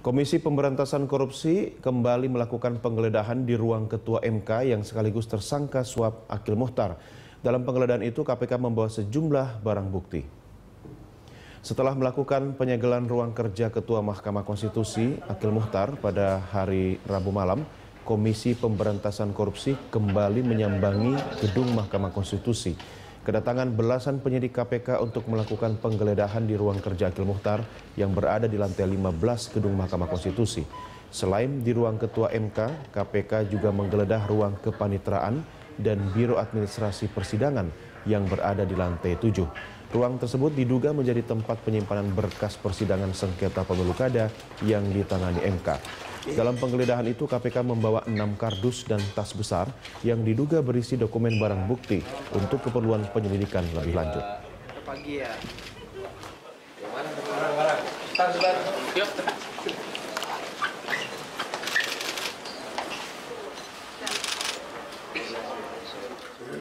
Komisi Pemberantasan Korupsi kembali melakukan penggeledahan di ruang Ketua MK yang sekaligus tersangka suap Akil Mochtar. Dalam penggeledahan itu, KPK membawa sejumlah barang bukti. Setelah melakukan penyegelan ruang kerja Ketua Mahkamah Konstitusi Akil Mochtar pada hari Rabu malam, Komisi Pemberantasan Korupsi kembali menyambangi gedung Mahkamah Konstitusi. Kedatangan belasan penyidik KPK untuk melakukan penggeledahan di ruang kerja Akil Mochtar yang berada di lantai 15 gedung Mahkamah Konstitusi. Selain di ruang Ketua MK, KPK juga menggeledah ruang kepanitraan dan Biro Administrasi Persidangan yang berada di lantai 7. Ruang tersebut diduga menjadi tempat penyimpanan berkas persidangan sengketa pemilu kada yang ditangani MK. Dalam penggeledahan itu, KPK membawa 6 kardus dan tas besar yang diduga berisi dokumen barang bukti untuk keperluan penyelidikan lebih lanjut.